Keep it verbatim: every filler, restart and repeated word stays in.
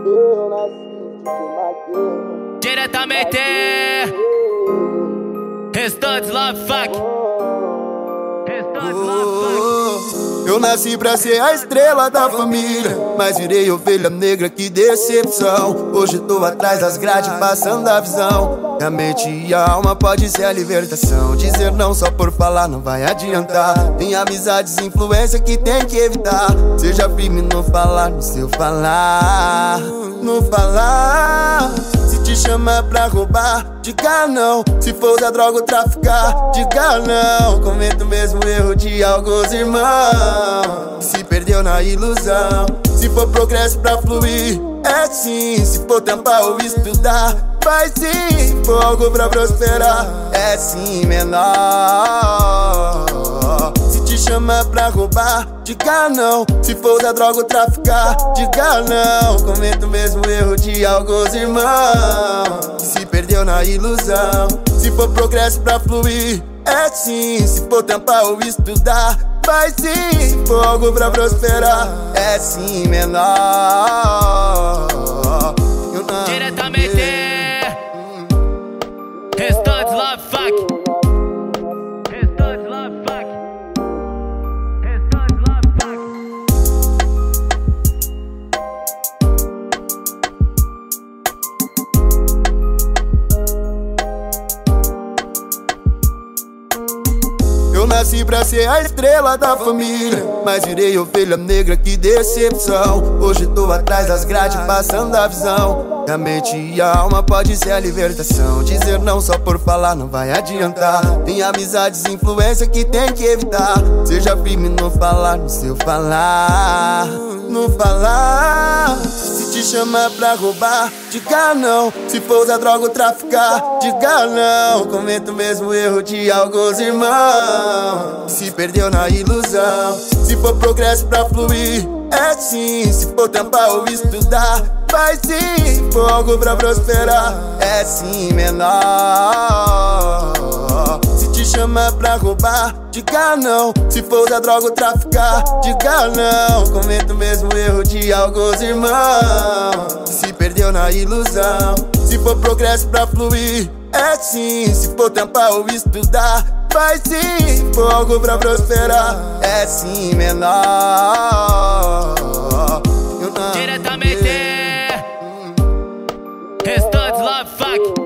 Eu nasci de uma guerra. Diretamente Restantes Love Fuck. Restantes Love Fuck. Eu nasci pra ser a estrela da família, mas virei ovelha negra, que decepção. Hoje tô atrás das grades, passando a visão. A mente e a alma pode ser a libertação. Dizer não só por falar não vai adiantar. Tem amizades e influência que tem que evitar. Seja firme no falar, no seu falar. No falar. Se te chamar pra roubar, diga não. Se for da droga ou traficar, diga não. Cometa o mesmo erro de alguns irmãos. Se perdeu na ilusão. Se for progresso pra fluir, é sim. Se for tampar ou estudar, vai sim, fogo pra prosperar, é sim menor. Se te chama pra roubar, diga não. Se for da droga ou traficar, diga não. Cometa o mesmo erro de alguns irmãos. Se perdeu na ilusão. Se for progresso pra fluir, é sim. Se for tampar ou estudar, vai sim, fogo pra prosperar, é sim menor. Diretamente Restantes Love Fuck. Restantes Love Fuck. Restantes Love Fuck. Eu nasci pra ser a estrela da família, mas virei ovelha negra, que decepção. Hoje tô atrás das grades, passando a visão. A mente e a alma pode ser a libertação. Dizer não só por falar não vai adiantar. Tem amizades e influência que tem que evitar. Seja firme no falar, no seu falar. No falar. Se te chamar pra roubar, diga não. Se for da droga ou traficar, diga não. Cometa o mesmo erro de alguns irmãos. Se perdeu na ilusão. Se for progresso pra fluir, é sim. Se for tampar ou estudar, vai sim, fogo pra prosperar, é sim menor. Se te chama pra roubar, diga não. Se for da droga ou traficar, diga não. Cometa o mesmo erro de alguns irmãos. Se perdeu na ilusão. Se for progresso pra fluir, é sim. Se for tampar ou estudar, vai sim, fogo pra prosperar, é sim menor. Diretamente Restantes Love Fuck.